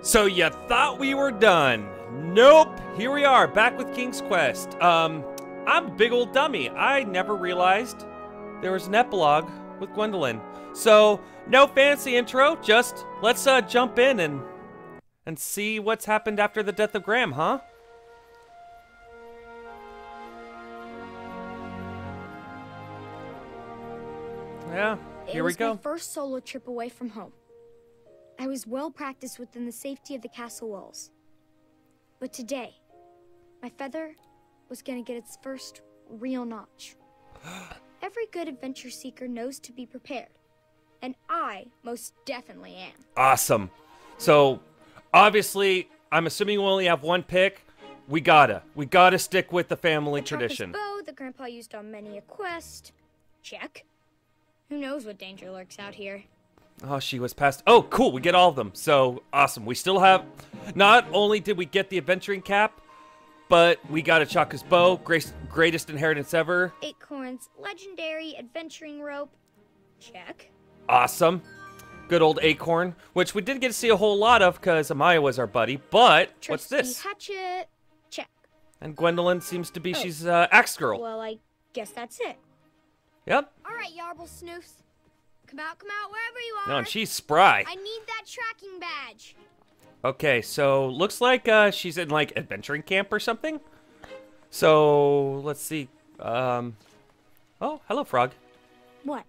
So you thought we were done. Nope, here we are, back with King's Quest. I'm a big old dummy. I never realized there was an epilogue with Gwendolyn. So, no fancy intro, just let's jump in and see what's happened after the death of Graham, huh? Yeah, here we go. It was my first solo trip away from home. I was well practiced within the safety of the castle walls. But today, my feather was gonna get its first real notch. Every good adventure seeker knows to be prepared, and I most definitely am. Awesome. So, obviously, I'm assuming we'll only have one pick. We gotta stick with the family tradition. The bow that Grandpa used on many a quest. Check. Who knows what danger lurks out here. Oh, she was passed. Oh, cool. We get all of them. So, awesome. We still have... Not only did we get the adventuring cap, but we got Achaka's bow. Greatest inheritance ever. Acorn's legendary adventuring rope. Check. Awesome. Good old Acorn, which we didn't get to see a whole lot of because Amaya was our buddy. But, Trusty what's this? Hatchet. Check. And Gwendolyn seems to be... Oh. She's Axe Girl. Well, I guess that's it. Yep. All right, Yarble Snoofs. Come out, wherever you are. No, and she's spry. I need that tracking badge. Okay, so looks like she's in like adventuring camp or something. So let's see. Oh, hello, frog. What?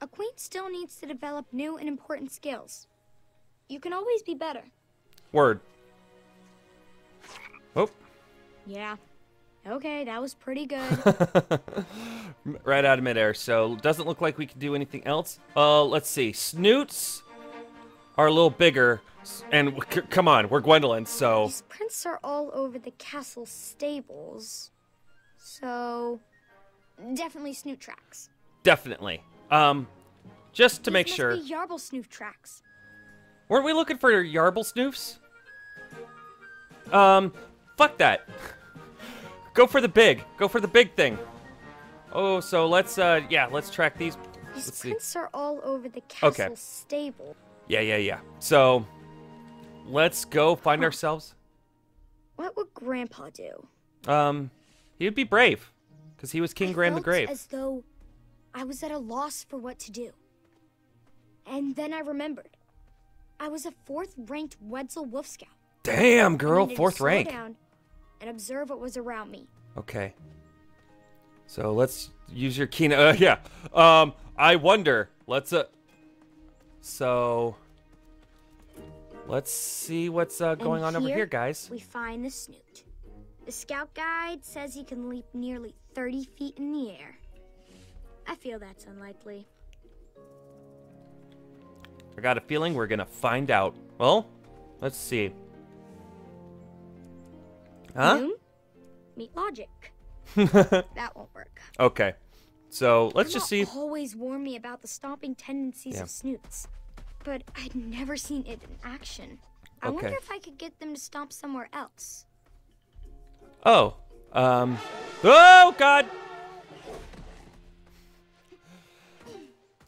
A queen still needs to develop new and important skills. You can always be better. Word. Oh. Yeah. Okay, that was pretty good. Right out of midair, so doesn't look like we can do anything else. Let's see. Snoots are a little bigger, and come on, we're Gwendolyn, so... These prints are all over the castle stables, so definitely Snoot tracks. Definitely. Just to make sure... These must be Yarble Snoof tracks. Weren't we looking for Yarble Snoofs? Fuck that. Go for the big. Go for the big thing. Oh, so let's, yeah, let's track these. These prints are all over the castle stable. Yeah. So, let's go find ourselves. What would Grandpa do? He would be brave, because he was King Graham the Grave. As though I was at a loss for what to do. And then I remembered. I was a 4th-ranked Wetzel Wolf Scout. Damn, girl, 4th rank. And observe what was around me. Okay. So let's use your keen. Yeah. I wonder. Let's. So. Let's see what's going on over here, guys. We find the Snoot. The scout guide says he can leap nearly 30 feet in the air. I feel that's unlikely. I got a feeling we're gonna find out. Well, let's see. Huh? Noon? Meet logic. That won't work. Okay. So let's just see. Always warned me about the stomping tendencies of snoots, but I'd never seen it in action. I wonder if I could get them to stomp somewhere else. Oh. Oh God.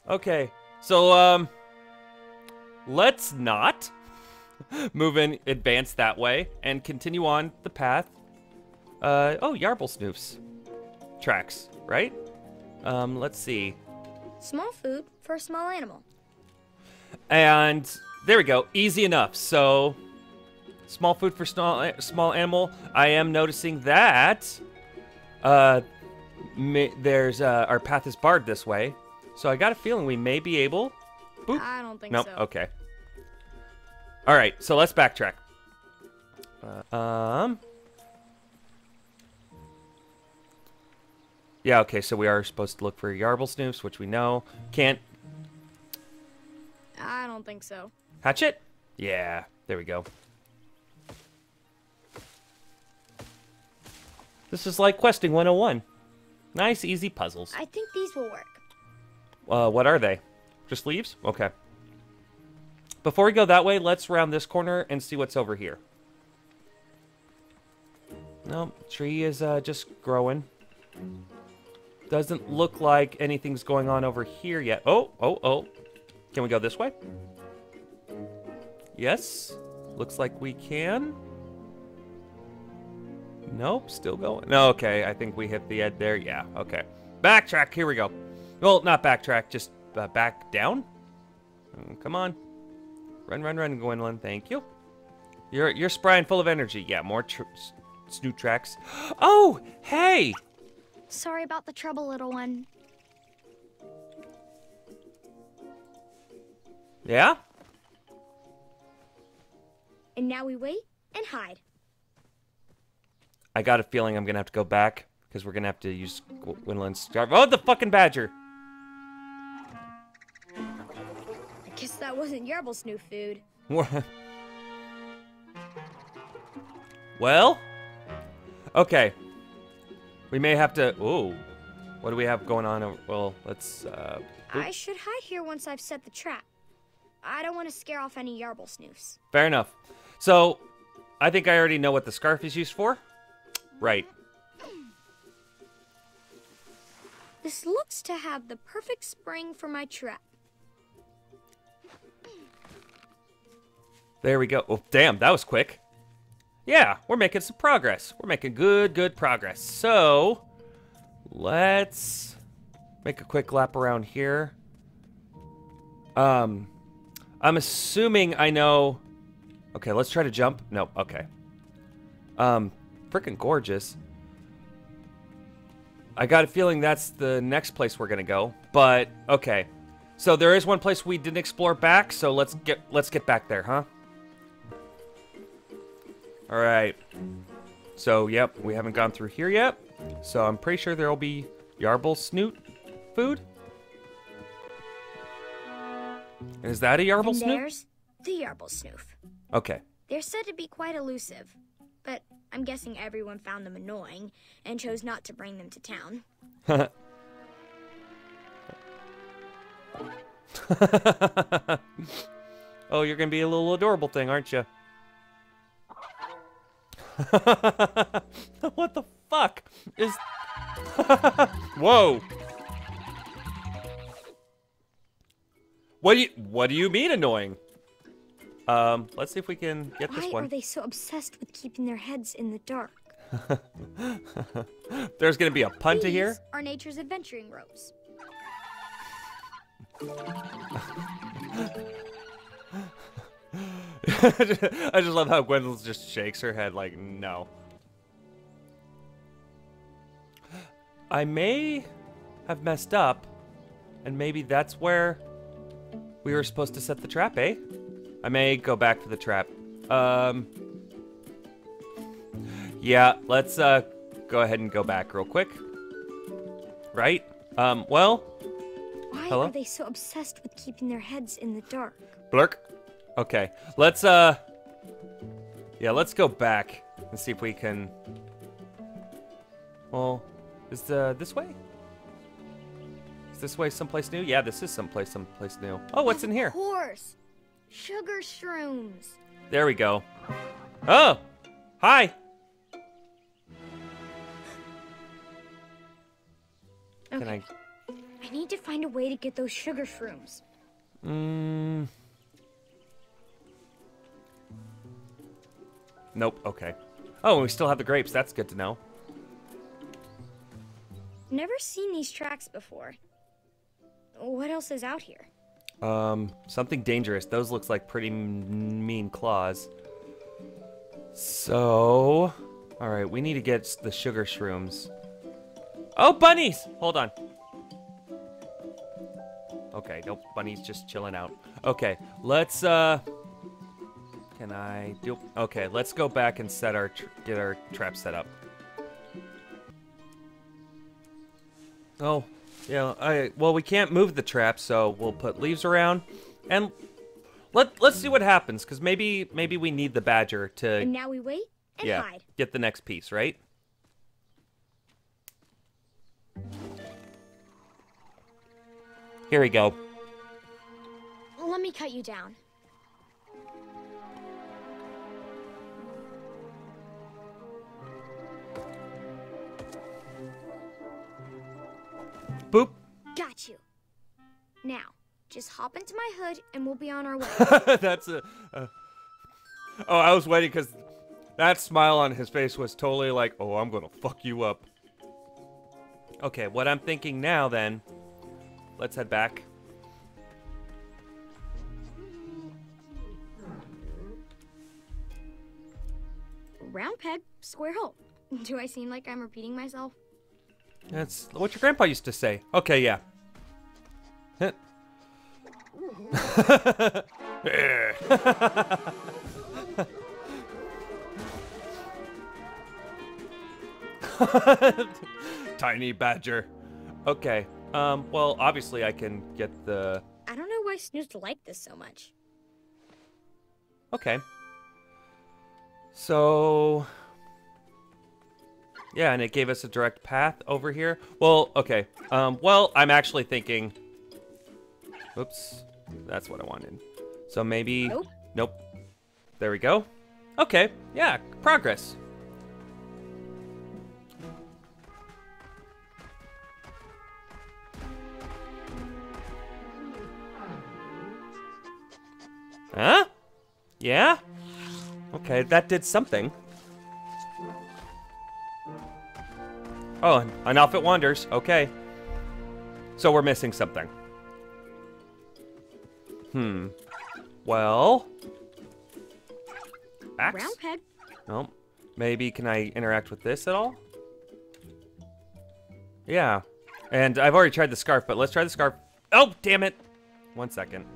Okay. So let's not move in, advance that way, and continue on the path. Oh, Yarble Snoof's tracks, right? Let's see. Small food for a small animal. And there we go. Easy enough. So, small food for small animal. I am noticing that there's our path is barred this way. So I got a feeling we may be able. Boop. I don't think so. No. Okay. All right, so let's backtrack. Yeah, okay, so we are supposed to look for Yarble Snoofs, which we know. Can't... I don't think so. Hatchet? Yeah, there we go. This is like Questing 101. Nice, easy puzzles. I think these will work. What are they? Just leaves? Okay. Before we go that way, let's round this corner and see what's over here. No, tree is just growing. Doesn't look like anything's going on over here yet. Oh. Can we go this way? Yes. Looks like we can. Nope, still going. No, okay, I think we hit the edge there. Yeah, okay. Backtrack, here we go. Well, not backtrack, just back down. Come on. Run, run, run, Gwendolyn, thank you. You're spry and full of energy. Yeah, more snoot tracks. Oh, hey! Sorry about the trouble, little one. Yeah? And now we wait and hide. I got a feeling I'm gonna have to go back because we're gonna have to use Gwendolyn's scarf. Oh, the fucking badger! I guess that wasn't Yarble Snoof food. Well? Okay. We may have to. Ooh. What do we have going on? Well, let's. I should hide here once I've set the trap. I don't want to scare off any Yarble Snoofs. Fair enough. So, I think I already know what the scarf is used for. Right. This looks to have the perfect spring for my trap. There we go. Oh, damn, that was quick. Yeah, we're making some progress. We're making good progress. So, let's make a quick lap around here. I'm assuming I know. Okay, let's try to jump. No, okay. Freaking gorgeous. I got a feeling that's the next place we're gonna go. But okay, so there is one place we didn't explore back. So let's get back there, huh? All right. So yep, we haven't gone through here yet. So I'm pretty sure there'll be Yarble Snoot food. Is that a Yarble Snoof? There's the Yarble Snoof. Okay. They're said to be quite elusive, but I'm guessing everyone found them annoying and chose not to bring them to town. Oh, you're going to be a little adorable thing, aren't you? What the fuck is... Whoa. What do you mean annoying? Let's see if we can get this one. Why are they so obsessed with keeping their heads in the dark? There's gonna be a punta here. These are nature's adventuring ropes. I just love how Gwendolyn just shakes her head like no. I may have messed up, and maybe that's where we were supposed to set the trap, eh? I may go back for the trap. Yeah, let's go ahead and go back real quick. Right? Well. Why hello? Are they so obsessed with keeping their heads in the dark? Blurk. Okay. Let's yeah, let's go back and see if we can. Well, is this way? This way someplace new? Yeah, this is someplace new. Oh, what's in here? Of course. Sugar shrooms. There we go. Oh, hi. Okay. Can I need to find a way to get those sugar shrooms. Nope, okay. Oh, we still have the grapes. That's good to know. Never seen these tracks before. What else is out here? Something dangerous. Those looks like pretty mean claws. So, all right, we need to get the sugar shrooms. Oh, bunnies! Hold on. Okay, nope, bunnies just chilling out. Okay, let's can I do? Okay, let's go back and set our get our trap set up. Oh. Yeah, well, we can't move the trap, so we'll put leaves around, and let's see what happens, because maybe we need the badger to. And now we wait and hide. Get the next piece, right? Here we go. Let me cut you down. Boop. Got you. Now, just hop into my hood and we'll be on our way. That's Oh, I was waiting because that smile on his face was totally like, oh, I'm going to fuck you up. Okay, what I'm thinking now then, let's head back. Round peg, square hole. Do I seem like I'm repeating myself? That's what your grandpa used to say. Okay, yeah. Tiny badger. Okay. Well, obviously I can get the... I don't know why Snoof's liked this so much. Okay. So... yeah, and it gave us a direct path over here. Well, okay. Well, I'm actually thinking... oops. That's what I wanted. So maybe... nope. Nope. There we go. Okay. Yeah, progress. Huh? Yeah? Okay, that did something. Oh, and off it wanders. Okay. So we're missing something. Hmm. Well... axe? Round peg. No. Maybe can I interact with this at all? Yeah. And I've already tried the scarf, but let's try the scarf. Oh, damn it! 1 second.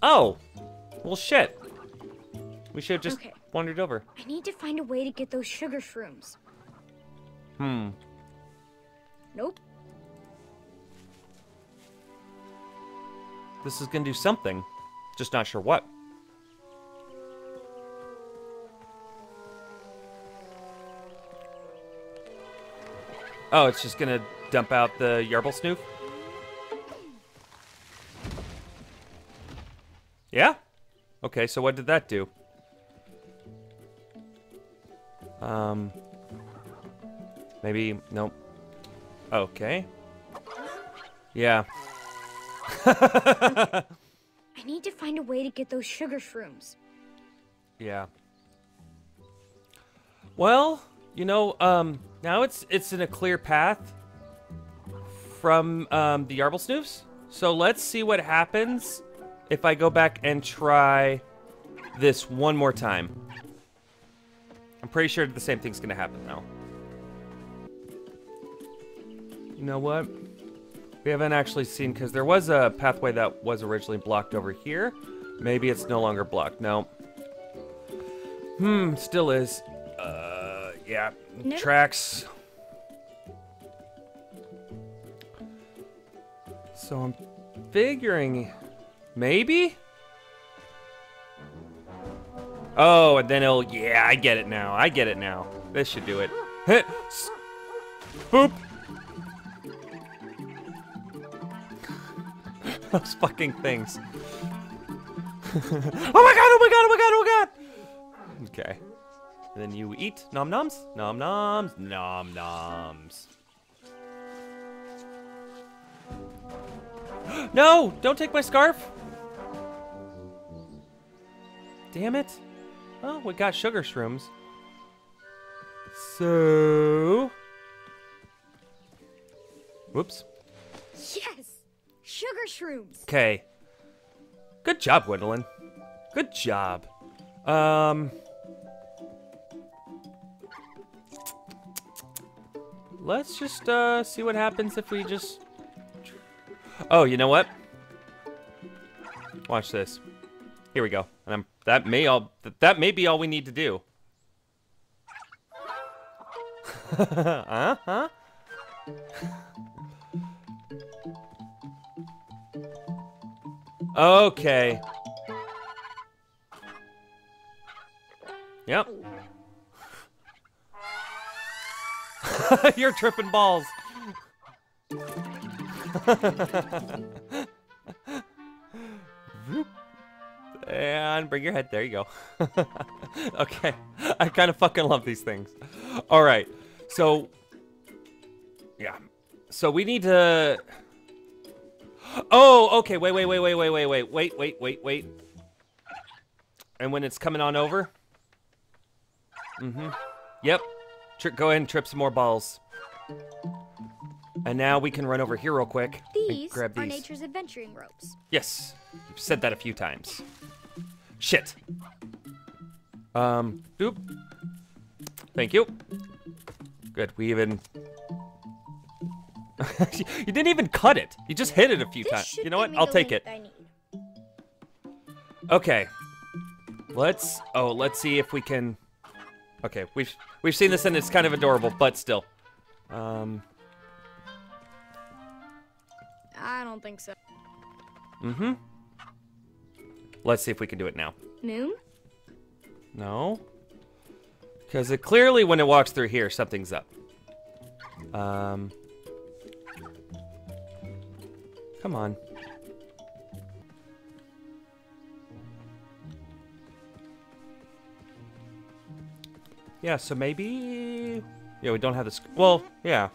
Oh! Well, shit. We should have just wandered over. I need to find a way to get those sugar shrooms. Hmm. Nope. This is gonna do something. Just not sure what. Oh, it's just gonna dump out the Yarble Snoof? Yeah? Okay, so what did that do? Maybe, nope. Okay. Yeah. I need to find a way to get those sugar shrooms. Yeah. Well, you know, now it's in a clear path from the Yarble Snoofs. So let's see what happens if I go back and try this one more time. I'm pretty sure the same thing's gonna happen now. You know what? We haven't actually seen, because there was a pathway that was originally blocked over here. Maybe it's no longer blocked. No. Hmm, still is. Yeah. Nope. Tracks. So I'm figuring... maybe? Oh, and then it'll... yeah, I get it now. I get it now. This should do it. Boop! Those fucking things. Oh my god, oh my god, oh my god, oh my god! Okay. And then you eat. Nom noms. Nom noms. Nom noms. No! Don't take my scarf! Damn it. Oh, we got sugar shrooms. So... whoops. Yes! Sugar shrooms! Okay. Good job, Gwendolyn. Good job. Let's just see what happens if we just... oh, you know what? Watch this. Here we go. And I'm... that may be all we need to do. Uh-huh. Okay. Yep. You're tripping balls. And bring your head. There you go. Okay. I kind of fucking love these things. All right. So, yeah. So we need to... Oh, okay. Wait. And when it's coming on over. Mm-hmm. Yep. Go ahead and trip some more balls. And now we can run over here real quick. These grab these. Are nature's adventuring ropes. Yes. You've said that a few times. Shit. Oop. Thank you. Good. We even... you didn't even cut it. You just hit it a few times. You know what? I'll take it. Okay. Let's... Oh, let's see if we can... Okay, we've seen this and it's kind of adorable, but still. I don't think so. Mm-hmm. Let's see if we can do it now. Moon? No. Because it clearly, when it walks through here, something's up. Come on. Yeah, so maybe... Yeah, we don't have this... Well, yeah.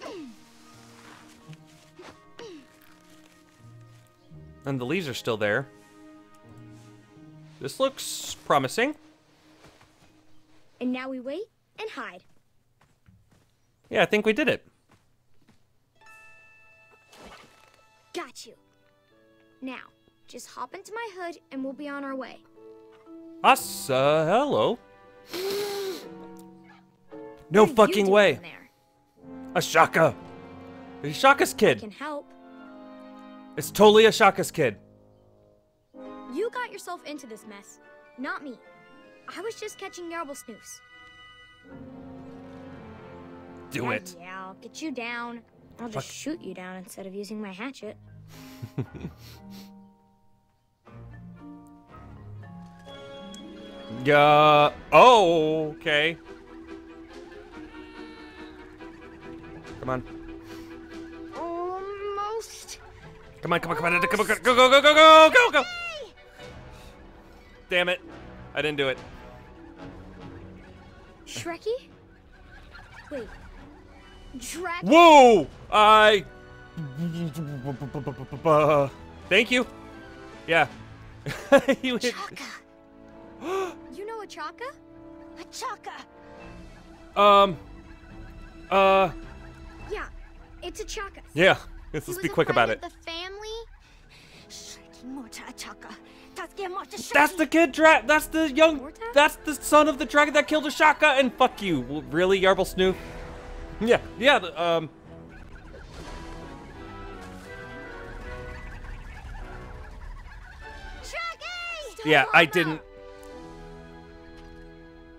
And the leaves are still there. This looks promising. And now we wait and hide. Yeah, I think we did it. Got you. Now, just hop into my hood and we'll be on our way. Hello. No fucking way. Achaka. Achaka's kid. I can help. It's totally Achaka's kid. You got yourself into this mess, not me. I was just catching Yarble Snoofs. Do it. Yeah, I'll get you down. I'll just shoot you down instead of using my hatchet. Yeah. Oh, okay. Come on. Almost. Come on. Go. Damn it. I didn't do it. Shreki? Wait. Dragon. Whoa! Thank you. Yeah. You hit. You know Achaka? Achaka. Yeah, it's Achaka. Yeah, let's be quick about it. The family. That's the kid dragon. That's the young. Morta? That's the son of the dragon that killed Achaka. And fuck you, really, Yarble Snoof. Yeah. Yeah, I didn't.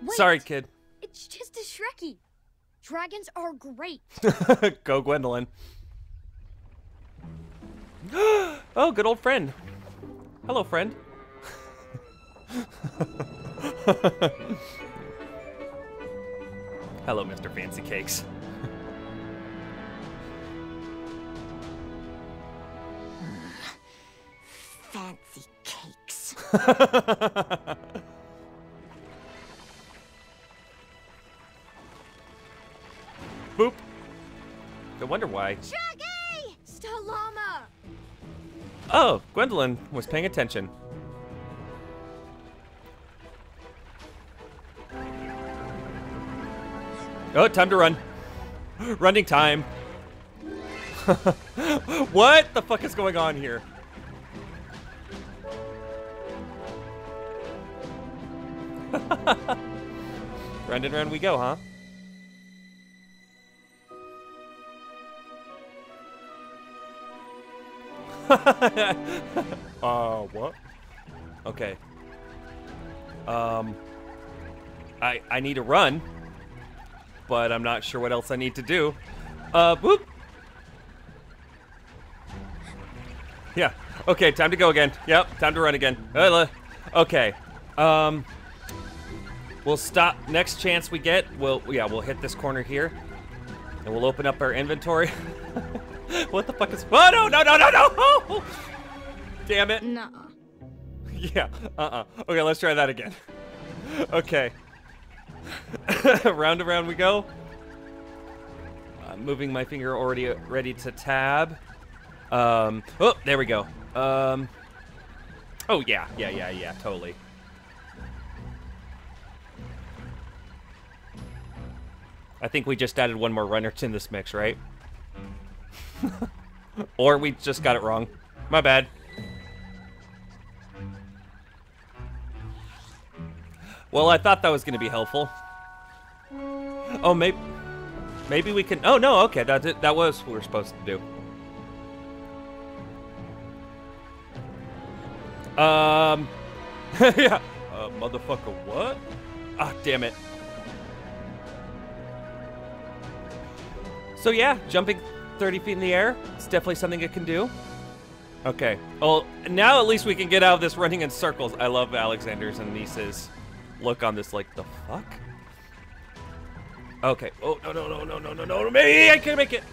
Wait, sorry, kid. It's just a Shreki. Dragons are great. Go, Gwendolyn. Oh, good old friend. Hello, friend. Hello, Mr. Fancy Cakes. Fancy Cakes. Boop. I wonder why. Shreki! Stalama! Oh, Gwendolyn was paying attention. Oh, time to run. Running time. What the fuck is going on here? Round and round we go, huh? What? Okay. I need to run, but I'm not sure what else I need to do. Whoop. Yeah. Okay, time to go again. Yep, time to run again. Okay. We'll stop next chance we get. We'll hit this corner here, and we'll open up our inventory. What the fuck is... Oh, no! Oh, damn it. Nuh. Yeah, Okay, let's try that again. Okay. Round and round we go. I'm moving my finger already ready to tab. Oh, there we go. Oh, yeah, totally. I think we just added one more runner to this mix, right? Or we just got it wrong. My bad. Well, I thought that was going to be helpful. Oh, maybe we can... Oh, no, okay, that's it. That was what we were supposed to do. Yeah. Motherfucker, what? Ah, damn it. So, yeah, jumping 30 feet in the air. It's definitely something it can do. Okay. Well, now at least we can get out of this running in circles. I love Alexander's and Niece's look on this, like, the fuck? Okay. Oh, no, me! I can't make it!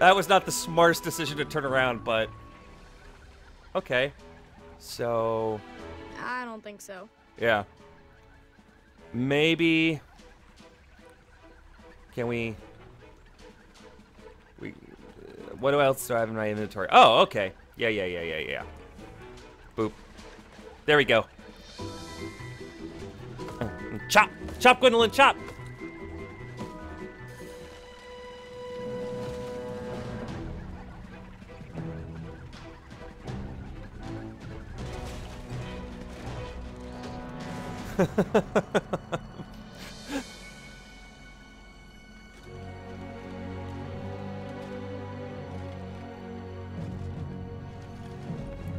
That was not the smartest decision to turn around, but... Okay. So... I don't think so. Yeah. Maybe... Can we... What else do I have in my inventory? Oh, okay. Yeah. Boop. There we go. Chop! Chop, Gwendolyn, chop!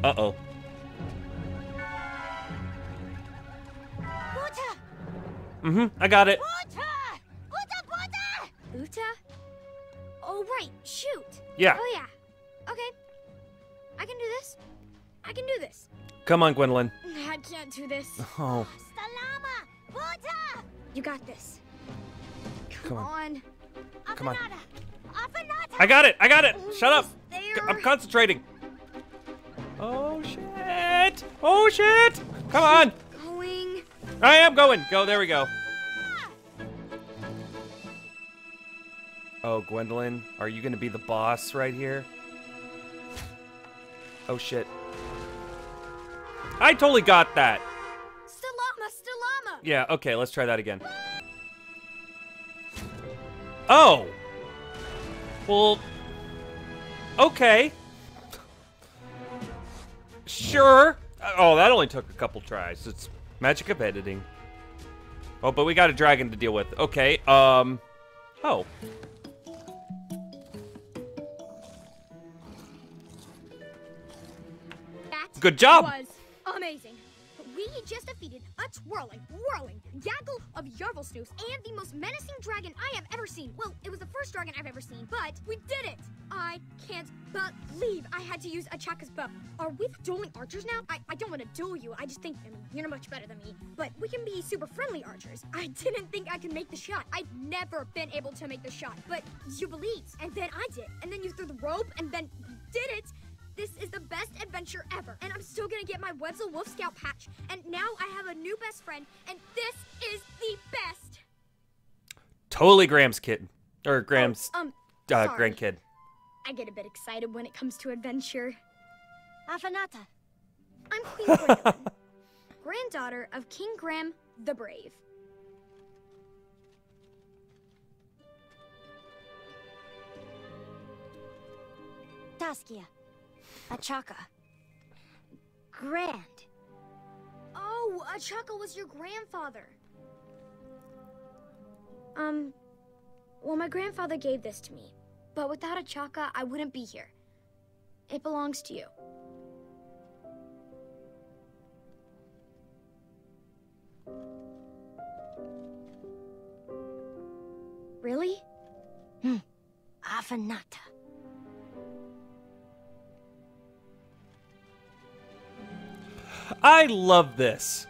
Uh-oh. I got it. Uta! Uta! Uta? Oh, right. Shoot. Yeah. Oh, yeah. Okay. I can do this. I can do this. Come on, Gwendolyn. I can't do this. Oh. Salama! Uta! You got this. Come on. Come on. I got it. Shut up. I'm concentrating. Oh, shit. Come on. I am going! Go, there we go. Oh, Gwendolyn, are you gonna be the boss right here? Oh, shit. I totally got that. Stalama! Yeah, okay, let's try that again. Oh! Well... Okay. Sure. Oh, that only took a couple tries. It's... Magic of editing. Oh, but we got a dragon to deal with. Okay, Oh. That good job! Was amazing. We just defeated a whirling gaggle of Yarble Snoofs and the most menacing dragon I have ever seen. Well, it was the first dragon I've ever seen, but we did it! I can't believe I had to use Achaka's buff. Are we dueling archers now? I don't want to duel you. I just think, I mean, you're much better than me, but we can be super friendly archers. I didn't think I could make the shot. I'd never been able to make the shot, but you believed, and then I did, and then you threw the rope, and then you did it. This is the best adventure ever, and I'm still gonna get my Wetzel Wolf Scout patch, and now I have a new best friend, and this is the best. Totally Graham's kid, or Graham's grandkid. I get a bit excited when it comes to adventure. Afanata. I'm Queen Gwendolyn, granddaughter of King Graham the Brave. Taskia. Achaka. Grand. Oh, Achaka was your grandfather. Well, my grandfather gave this to me, but without Achaka, I wouldn't be here. It belongs to you. Really? Afanata. I love this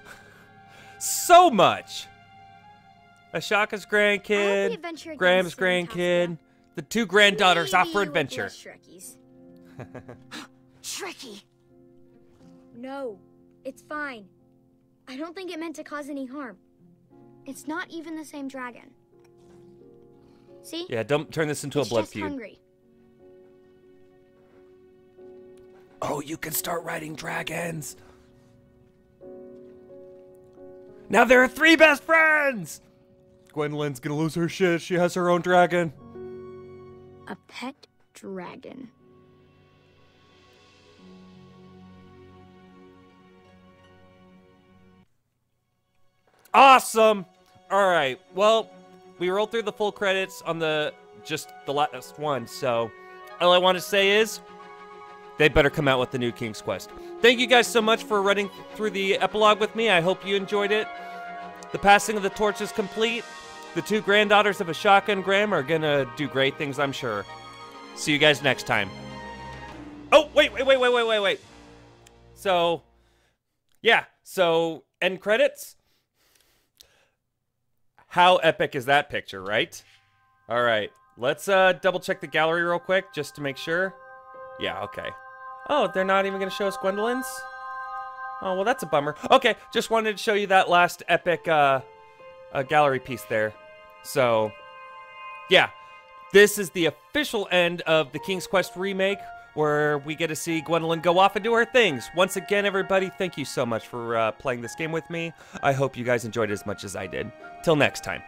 so much. Ashaka's grandkid, Graham's grandkid, the two granddaughters off for adventure. Shreki. No, it's fine. I don't think it meant to cause any harm. It's not even the same dragon. See? Yeah, don't turn this into a blood feud. Hungry. Oh, you can start riding dragons. Now there are three best friends! Gwendolyn's gonna lose her shit. She has her own dragon. A pet dragon. Awesome! Alright, well, we rolled through the full credits on the just the last one, so all I want to say is they better come out with the new King's Quest. Thank you guys so much for running through the epilogue with me. I hope you enjoyed it. The passing of the torch is complete. The two granddaughters of Achaka and Graham are gonna do great things, I'm sure. See you guys next time. Oh, wait. So, yeah. So, end credits. How epic is that picture, right? All right. Let's double check the gallery real quick just to make sure. Yeah, okay. Oh, they're not even gonna show us Gwendolyn's? Oh, well, that's a bummer. Okay, just wanted to show you that last epic gallery piece there. So, yeah. This is the official end of the King's Quest remake, where we get to see Gwendolyn go off and do her things. Once again, everybody, thank you so much for playing this game with me. I hope you guys enjoyed it as much as I did. Till next time.